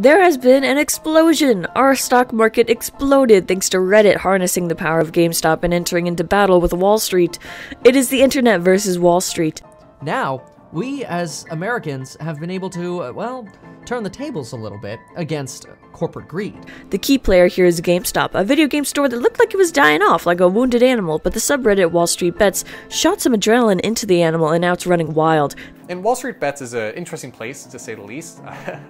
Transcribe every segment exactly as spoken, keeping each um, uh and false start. There has been an explosion! Our stock market exploded thanks to Reddit harnessing the power of GameStop and entering into battle with Wall Street. It is the internet versus Wall Street. Now, we as Americans have been able to, well, turn the tables a little bit against corporate greed. The key player here is GameStop, a video game store that looked like it was dying off like a wounded animal, but the subreddit WallStreetBets shot some adrenaline into the animal and now it's running wild. And WallStreetBets is an interesting place, to say the least.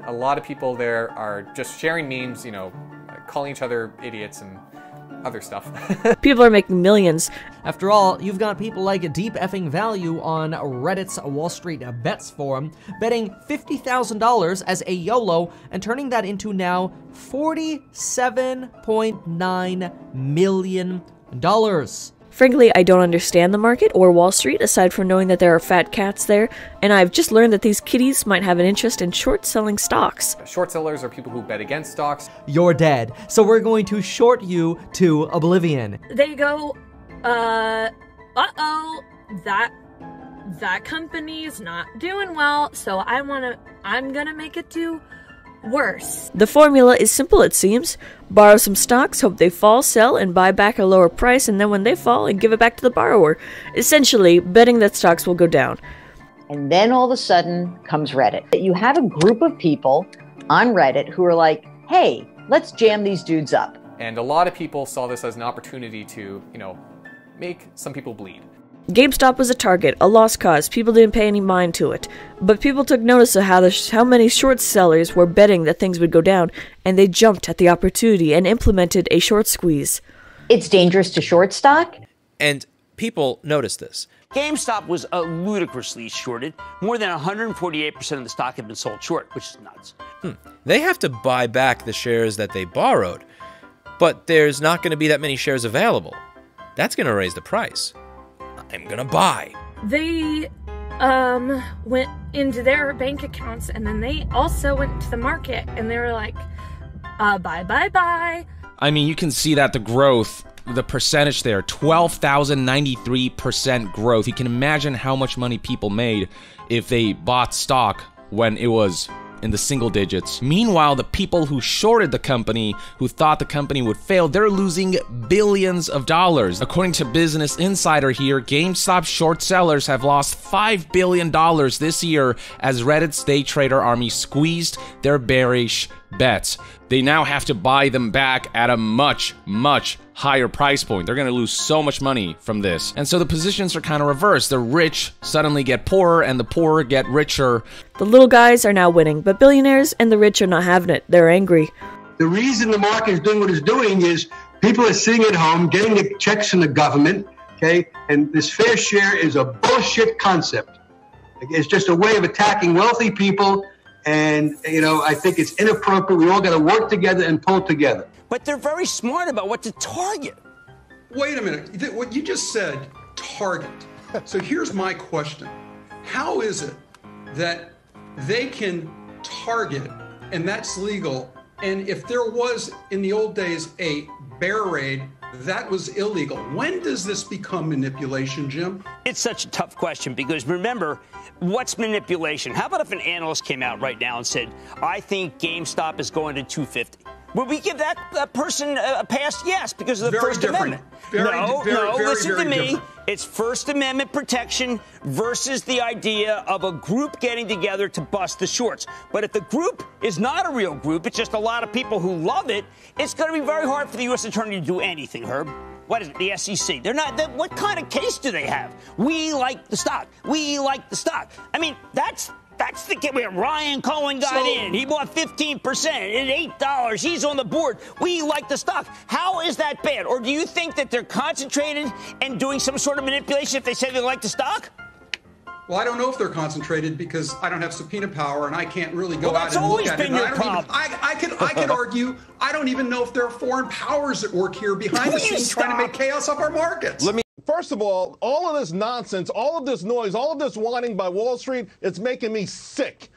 A lot of people there are just sharing memes, you know, calling each other idiots and other stuff. People are making millions. After all, you've got people like DeepFingValue on Reddit's WallStreetBets forum betting fifty thousand dollars as a YOLO and turning that into now forty-seven point nine million dollars. Frankly, I don't understand the market or Wall Street aside from knowing that there are fat cats there, and I've just learned that these kitties might have an interest in short-selling stocks. Short sellers are people who bet against stocks. You're dead, so we're going to short you to oblivion. They go, uh, uh-oh, that, that company's not doing well, so I wanna, I'm gonna make it do worse. The formula is simple, it seems. Borrow some stocks, hope they fall, sell, and buy back at a lower price, and then when they fall, and give it back to the borrower. Essentially, betting that stocks will go down. And then all of a sudden comes Reddit. You have a group of people on Reddit who are like, hey, let's jam these dudes up. And a lot of people saw this as an opportunity to, you know, make some people bleed. GameStop was a target, a lost cause, people didn't pay any mind to it. But people took notice of how, the sh how many short sellers were betting that things would go down, and they jumped at the opportunity and implemented a short squeeze. It's dangerous to short stock. And people noticed this. GameStop was uh, ludicrously shorted. More than one hundred forty-eight percent of the stock had been sold short, which is nuts. Hmm. They have to buy back the shares that they borrowed, but there's not going to be that many shares available. That's going to raise the price. I'm gonna buy. They um, went into their bank accounts and then they also went to the market and they were like, uh, bye, bye, bye. I mean, you can see that the growth, the percentage there, twelve thousand ninety-three percent growth. You can imagine how much money people made if they bought stock when it was in the single digits. Meanwhile, the people who shorted the company, who thought the company would fail, they're losing billions of dollars. According to Business Insider here, GameStop short sellers have lost five billion dollars this year as Reddit's day trader army squeezed their bearish bets. They now have to buy them back at a much, much higher price point. They're gonna lose so much money from this. And so the positions are kind of reversed. The rich suddenly get poorer and the poor get richer. The little guys are now winning, but billionaires and the rich are not having it. They're angry. The reason the market is doing what it's doing is people are sitting at home, getting the checks from the government, okay? And this fair share is a bullshit concept. It's just a way of attacking wealthy people. And, you know, I think it's inappropriate. We all got to work together and pull together. But they're very smart about what to target. Wait a minute. What you just said, target. So here's my question. How is it that they can target, and that's legal, and if there was, in the old days, a bear raid, that was illegal? When does this become manipulation, Jim? It's such a tough question because remember, what's manipulation? How about if an analyst came out right now and said, I think GameStop is going to two fifty? Would we give that uh, person a pass? Yes, because of the First Amendment. No, no, listen to me. It's First Amendment protection versus the idea of a group getting together to bust the shorts. But if the group is not a real group, it's just a lot of people who love it, it's going to be very hard for the U S attorney to do anything, Herb. What is it, the S E C? They're not, they're, what kind of case do they have? We like the stock. We like the stock. I mean, that's... That's the kid where Ryan Cohen got so, in. He bought fifteen percent at eight dollars. He's on the board. We like the stock. How is that bad? Or do you think that they're concentrated and doing some sort of manipulation if they say they like the stock? Well, I don't know if they're concentrated because I don't have subpoena power and I can't really go well, out and look at it. That's always been your problem. I, I could I could argue I don't even know if there are foreign powers at work here behind the scenes trying to make chaos off our markets. Let me First of all, all of this nonsense, all of this noise, all of this whining by Wall Street, it's making me sick.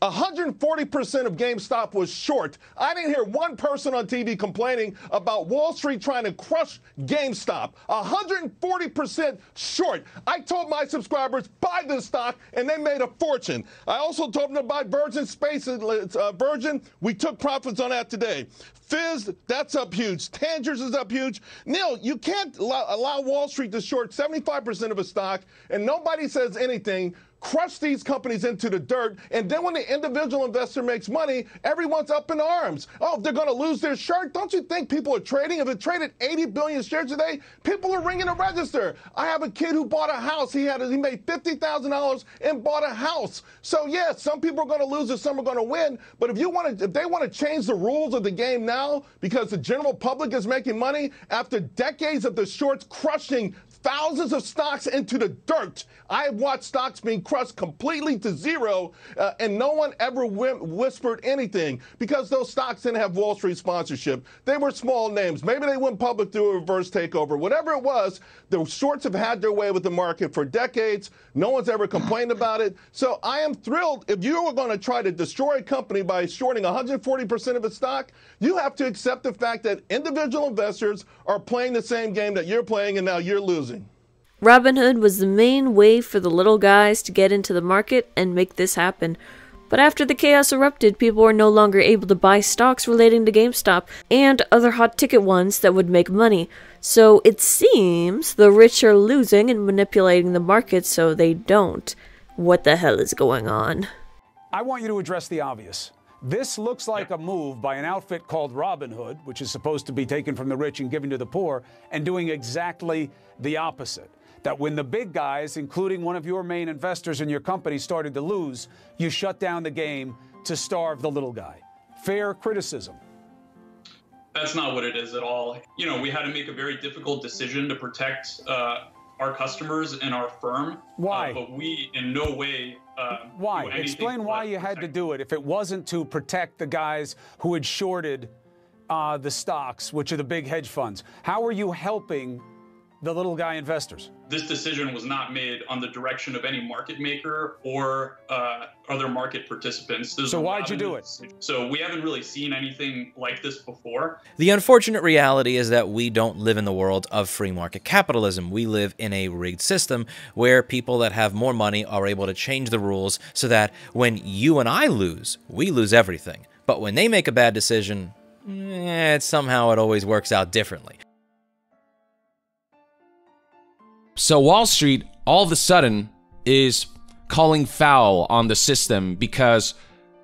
one hundred forty percent of GameStop was short. I didn't hear one person on T V complaining about Wall Street trying to crush GameStop. one hundred forty percent short. I told my subscribers, buy this stock, and they made a fortune. I also told them to buy Virgin Space. Uh, Virgin, we took profits on that today. Fizz, that's up huge. Tangers is up huge. Neil, you can't allow Wall Street to short seventy-five percent of a stock, and nobody says anything. Crush these companies into the dirt, and then when the individual investor makes money, everyone's up in arms. Oh, if they're going to lose their shirt, don't you think people are trading? If it traded eighty billion shares today, people are ringing the register. I have a kid who bought a house. He had he made fifty thousand dollars and bought a house. So yes, yeah, some people are going to lose, and some are going to win. But if you want to, if they want to change the rules of the game now because the general public is making money after decades of the shorts crushing thousands of stocks into the dirt. I have watched stocks being crushed completely to zero, uh, and no one ever wh whispered anything because those stocks didn't have Wall Street sponsorship. They were small names. Maybe they went public through a reverse takeover. Whatever it was, the shorts have had their way with the market for decades. No one's ever complained about it. So I am thrilled. If you were going to try to destroy a company by shorting one hundred forty percent of its stock, you have to accept the fact that individual investors are playing the same game that you're playing, and now you're losing. Robinhood was the main way for the little guys to get into the market and make this happen. But after the chaos erupted, people were no longer able to buy stocks relating to GameStop and other hot ticket ones that would make money. So it seems the rich are losing and manipulating the market so they don't. What the hell is going on? I want you to address the obvious. This looks like a move by an outfit called Robinhood, which is supposed to be taken from the rich and given to the poor, and doing exactly the opposite. That when the big guys, including one of your main investors in your company, started to lose, you shut down the game to starve the little guy. Fair criticism. That's not what it is at all. You know, we had to make a very difficult decision to protect uh, our customers and our firm. Why? Uh, but we in no way... Uh, why? Explain why you had to do it if it wasn't to protect the guys who had shorted uh, the stocks, which are the big hedge funds. How are you helping the little guy investors? This decision was not made on the direction of any market maker or uh, other market participants. There's so why'd you do it? So we haven't really seen anything like this before. The unfortunate reality is that we don't live in the world of free market capitalism. We live in a rigged system where people that have more money are able to change the rules so that when you and I lose, we lose everything. But when they make a bad decision, eh, somehow it always works out differently. So Wall Street, all of a sudden, is calling foul on the system because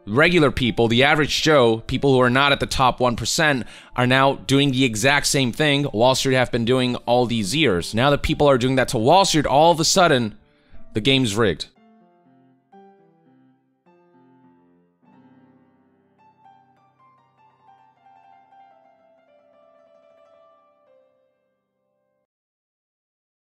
regular people, the average Joe, people who are not at the top one percent, are now doing the exact same thing Wall Street have been doing all these years. Now that people are doing that to Wall Street, all of a sudden, the game's rigged.